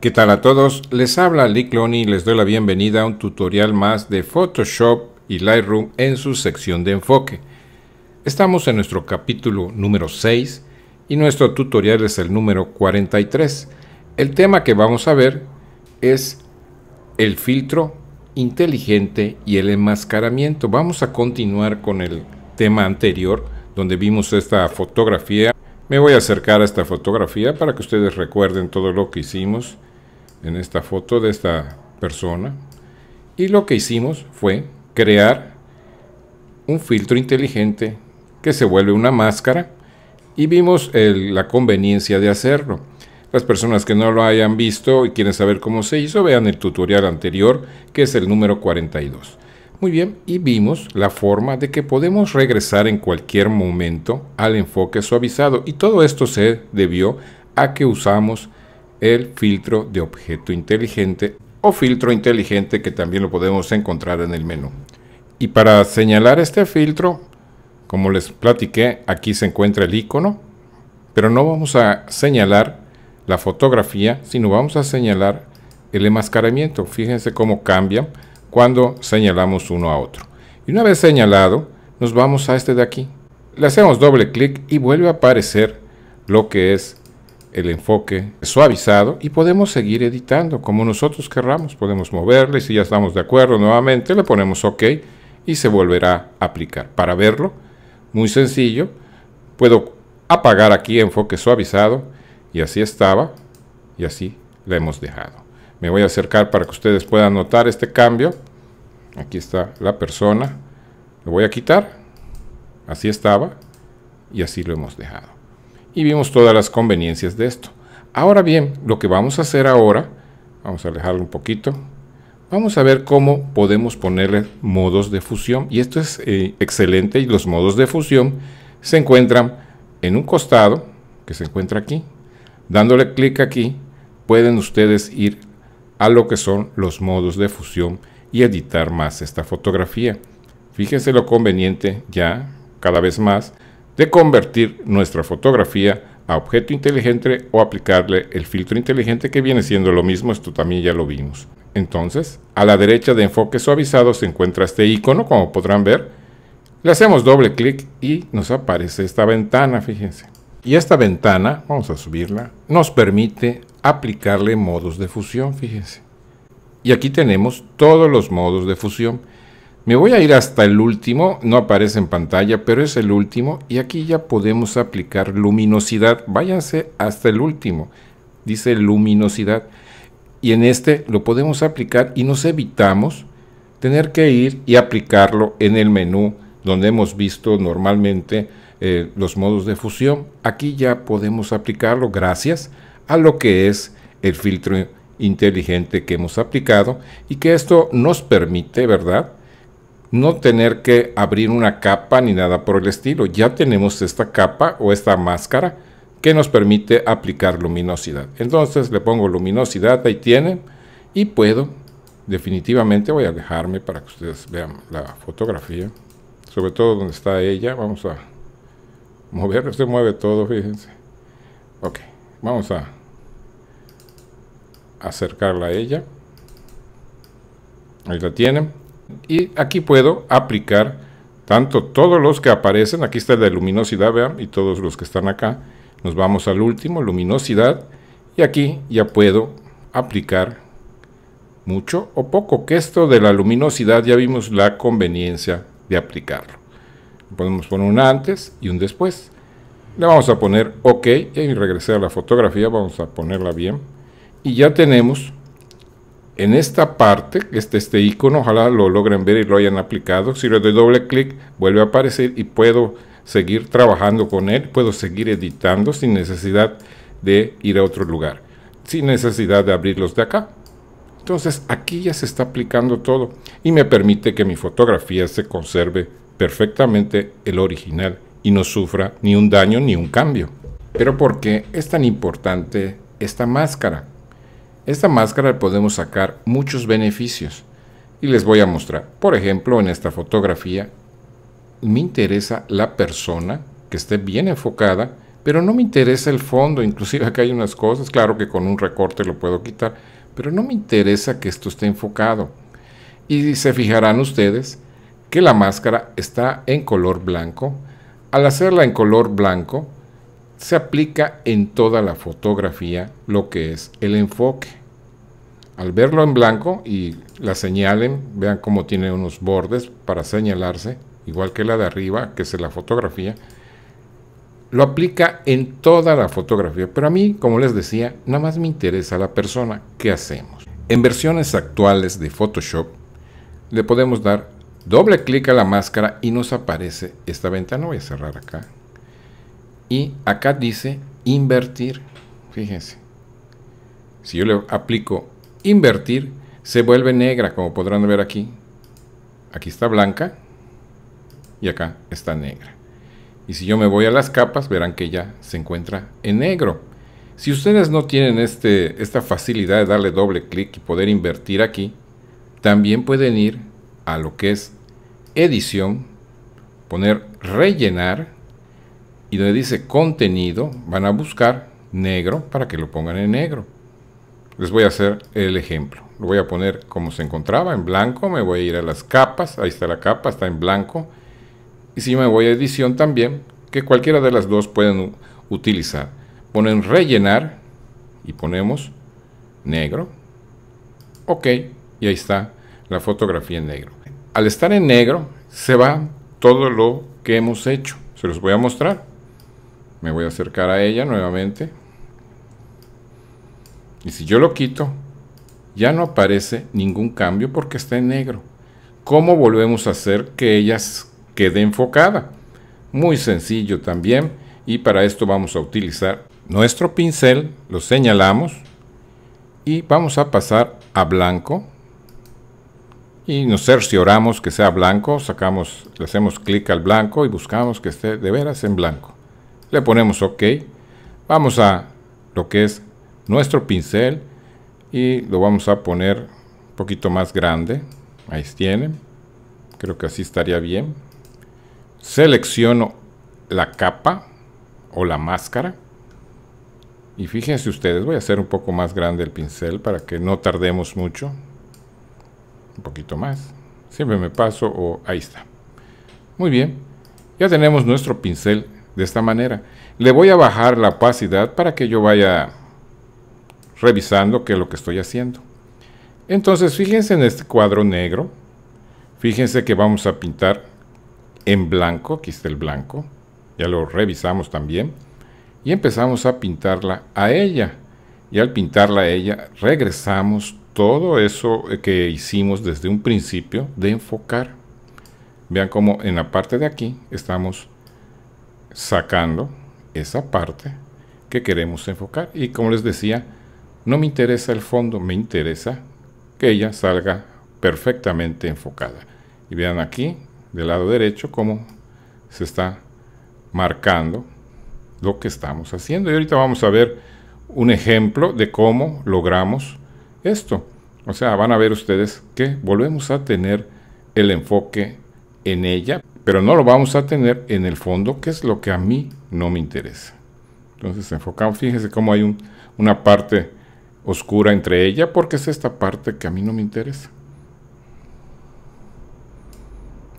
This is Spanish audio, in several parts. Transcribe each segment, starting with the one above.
¿Qué tal a todos? Les habla LicLonny y les doy la bienvenida a un tutorial más de Photoshop y Lightroom en su sección de enfoque. Estamos en nuestro capítulo número 6 y nuestro tutorial es el número 43. El tema que vamos a ver es el filtro inteligente y el enmascaramiento. Vamos a continuar con el tema anterior donde vimos esta fotografía. Me voy a acercar a esta fotografía para que ustedes recuerden todo lo que hicimos en esta foto de esta persona. Y lo que hicimos fue crear un filtro inteligente que se vuelve una máscara y vimos la conveniencia de hacerlo. Las personas que no lo hayan visto y quieren saber cómo se hizo, vean el tutorial anterior que es el número 42. Muy bien, y vimos la forma de que podemos regresar en cualquier momento al enfoque suavizado. Y todo esto se debió a que usamos el filtro de objeto inteligente o filtro inteligente, que también lo podemos encontrar en el menú. Y para señalar este filtro, como les platiqué, aquí se encuentra el icono, pero no vamos a señalar la fotografía, sino vamos a señalar el enmascaramiento. Fíjense cómo cambia cuando señalamos uno a otro. Y una vez señalado, nos vamos a este de aquí. Le hacemos doble clic y vuelve a aparecer lo que es el enfoque suavizado y podemos seguir editando como nosotros querramos. Podemos moverle y si ya estamos de acuerdo nuevamente le ponemos OK y se volverá a aplicar. Para verlo, muy sencillo, puedo apagar aquí enfoque suavizado y así estaba y así la hemos dejado. Me voy a acercar para que ustedes puedan notar este cambio. Aquí está la persona. Lo voy a quitar. Así estaba. Y así lo hemos dejado. Y vimos todas las conveniencias de esto. Ahora bien, lo que vamos a hacer ahora, vamos a alejarlo un poquito. Vamos a ver cómo podemos ponerle modos de fusión. Y esto es excelente. Y los modos de fusión se encuentran en un costado, que se encuentra aquí. Dándole clic aquí, pueden ustedes ir a lo que son los modos de fusión y editar más esta fotografía. Fíjense lo conveniente ya, cada vez más, de convertir nuestra fotografía a objeto inteligente o aplicarle el filtro inteligente, que viene siendo lo mismo. Esto también ya lo vimos. Entonces, a la derecha de enfoque suavizado se encuentra este icono, como podrán ver. Le hacemos doble clic y nos aparece esta ventana, fíjense. Y esta ventana, vamos a subirla, nos permite aplicarle modos de fusión, fíjense. Y aquí tenemos todos los modos de fusión. Me voy a ir hasta el último, no aparece en pantalla, pero es el último. Y aquí ya podemos aplicar luminosidad. Váyanse hasta el último, dice luminosidad. Y en este lo podemos aplicar y nos evitamos tener que ir y aplicarlo en el menú donde hemos visto normalmente los modos de fusión. Aquí ya podemos aplicarlo gracias a lo que es el filtro inteligente que hemos aplicado y que esto nos permite, ¿verdad?, no tener que abrir una capa ni nada por el estilo. Ya tenemos esta capa o esta máscara que nos permite aplicar luminosidad. Entonces le pongo luminosidad, ahí tienen, y puedo definitivamente, voy a alejarme para que ustedes vean la fotografía, sobre todo donde está ella. Vamos a mover, se mueve todo, fíjense. Ok, vamos a acercarla a ella. Ahí la tienen. Y aquí puedo aplicar tanto todos los que aparecen. Aquí está el de luminosidad, vean, y todos los que están acá. Nos vamos al último, luminosidad. Y aquí ya puedo aplicar mucho o poco. Que esto de la luminosidad ya vimos la conveniencia de aplicarlo. Podemos poner un antes y un después. Le vamos a poner OK. Y regresé a la fotografía. Vamos a ponerla bien. Y ya tenemos en esta parte, este icono, ojalá lo logren ver y lo hayan aplicado. Si le doy doble clic, vuelve a aparecer y puedo seguir trabajando con él, puedo seguir editando sin necesidad de ir a otro lugar, sin necesidad de abrirlos de acá. Entonces aquí ya se está aplicando todo y me permite que mi fotografía se conserve perfectamente el original y no sufra ni un daño ni un cambio. Pero ¿por qué es tan importante esta máscara? Esta máscara podemos sacar muchos beneficios y les voy a mostrar. Por ejemplo, en esta fotografía me interesa la persona que esté bien enfocada pero no me interesa el fondo. Inclusive acá hay unas cosas, claro que con un recorte lo puedo quitar, pero no me interesa que esto esté enfocado. Y se fijarán ustedes que la máscara está en color blanco. Al hacerla en color blanco, se aplica en toda la fotografía lo que es el enfoque. Al verlo en blanco y la señalen, vean cómo tiene unos bordes para señalarse, igual que la de arriba, que es la fotografía, lo aplica en toda la fotografía. Pero a mí, como les decía, nada más me interesa la persona. ¿Qué hacemos? En versiones actuales de Photoshop, le podemos dar doble clic a la máscara y nos aparece esta ventana. Voy a cerrar acá. Y acá dice invertir. Fíjense. Si yo le aplico invertir, se vuelve negra, como podrán ver aquí. Aquí está blanca y acá está negra. Y si yo me voy a las capas, verán que ya se encuentra en negro. Si ustedes no tienen esta facilidad de darle doble clic y poder invertir aquí, también pueden ir a lo que es edición, poner rellenar, y donde dice contenido, van a buscar negro para que lo pongan en negro. Les voy a hacer el ejemplo. Lo voy a poner como se encontraba, en blanco. Me voy a ir a las capas. Ahí está la capa, está en blanco. Y si me voy a edición también, que cualquiera de las dos pueden utilizar. Ponen rellenar y ponemos negro. Ok, y ahí está la fotografía en negro. Al estar en negro, se va todo lo que hemos hecho. Se los voy a mostrar. Me voy a acercar a ella nuevamente. Y si yo lo quito, ya no aparece ningún cambio porque está en negro. ¿Cómo volvemos a hacer que ella quede enfocada? Muy sencillo también. Y para esto vamos a utilizar nuestro pincel. Lo señalamos. Y vamos a pasar a blanco. Y nos cercioramos que sea blanco. Sacamos, le hacemos clic al blanco y buscamos que esté de veras en blanco. Le ponemos OK. Vamos a lo que es nuestro pincel y lo vamos a poner un poquito más grande. Ahí tienen. Creo que así estaría bien. Selecciono la capa o la máscara. Y fíjense ustedes, voy a hacer un poco más grande el pincel para que no tardemos mucho. Un poquito más. Siempre me paso ahí está. Muy bien. Ya tenemos nuestro pincel de esta manera. Le voy a bajar la opacidad para que yo vaya revisando qué es lo que estoy haciendo. Entonces fíjense en este cuadro negro. Fíjense que vamos a pintar en blanco. Aquí está el blanco. Ya lo revisamos también. Y empezamos a pintarla a ella. Y al pintarla a ella regresamos todo eso que hicimos desde un principio de enfocar. Vean cómo en la parte de aquí estamos sacando esa parte que queremos enfocar. Y como les decía, no me interesa el fondo, me interesa que ella salga perfectamente enfocada. Y vean aquí, del lado derecho, cómo se está marcando lo que estamos haciendo. Y ahorita vamos a ver un ejemplo de cómo logramos esto. O sea, van a ver ustedes que volvemos a tener el enfoque en ella, pero no lo vamos a tener en el fondo, que es lo que a mí no me interesa. Entonces enfocamos, fíjense cómo hay una parte oscura entre ella, porque es esta parte que a mí no me interesa.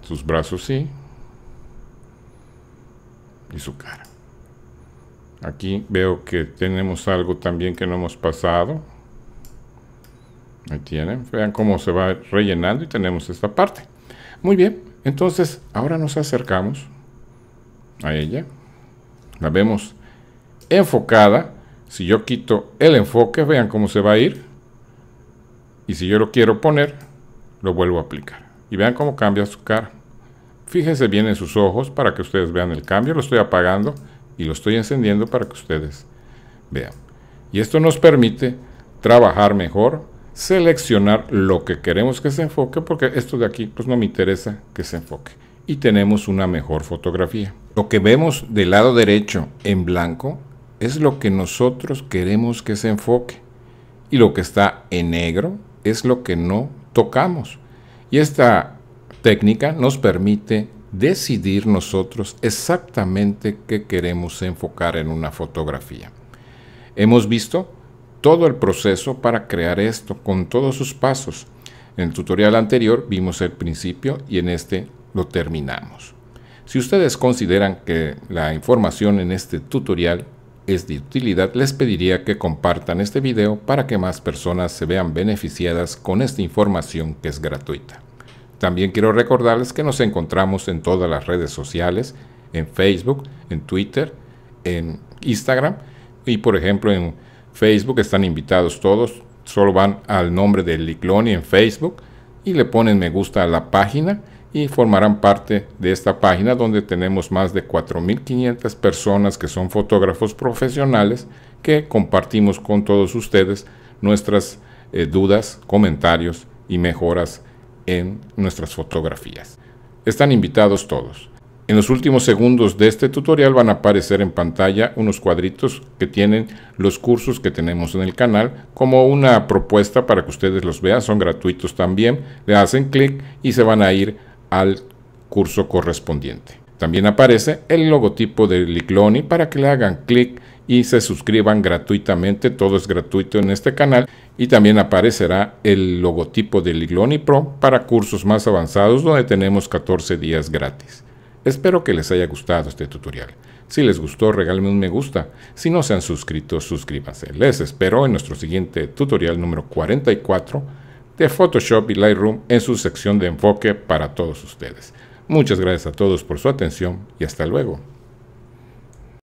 Sus brazos sí, y su cara. Aquí veo que tenemos algo también que no hemos pasado. Ahí tienen, vean cómo se va rellenando y tenemos esta parte. Muy bien, entonces ahora nos acercamos a ella. La vemos enfocada. Si yo quito el enfoque, vean cómo se va a ir. Y si yo lo quiero poner, lo vuelvo a aplicar. Y vean cómo cambia su cara. Fíjense bien en sus ojos para que ustedes vean el cambio. Lo estoy apagando y lo estoy encendiendo para que ustedes vean. Y esto nos permite trabajar mejor, seleccionar lo que queremos que se enfoque, porque esto de aquí pues no me interesa que se enfoque. Y tenemos una mejor fotografía. Lo que vemos del lado derecho en blanco es lo que nosotros queremos que se enfoque, y lo que está en negro es lo que no tocamos. Y esta técnica nos permite decidir nosotros exactamente qué queremos enfocar en una fotografía. Hemos visto todo el proceso para crear esto con todos sus pasos. En el tutorial anterior vimos el principio y en este lo terminamos. Si ustedes consideran que la información en este tutorial es de utilidad, les pediría que compartan este video para que más personas se vean beneficiadas con esta información que es gratuita. También quiero recordarles que nos encontramos en todas las redes sociales, en Facebook, en Twitter, en Instagram y por ejemplo en Facebook están invitados todos, solo van al nombre de LicLonny en Facebook y le ponen me gusta a la página y formarán parte de esta página donde tenemos más de 4.500 personas que son fotógrafos profesionales que compartimos con todos ustedes nuestras dudas, comentarios y mejoras en nuestras fotografías. Están invitados todos. En los últimos segundos de este tutorial van a aparecer en pantalla unos cuadritos que tienen los cursos que tenemos en el canal como una propuesta para que ustedes los vean, son gratuitos también, le hacen clic y se van a ir al curso correspondiente. También aparece el logotipo de LicLonny para que le hagan clic y se suscriban gratuitamente, todo es gratuito en este canal y también aparecerá el logotipo de LicLonny Pro para cursos más avanzados donde tenemos 14 días gratis. Espero que les haya gustado este tutorial. Si les gustó, regálenme un me gusta. Si no se han suscrito, suscríbanse. Les espero en nuestro siguiente tutorial número 44 de Photoshop y Lightroom en su sección de enfoque para todos ustedes. Muchas gracias a todos por su atención y hasta luego.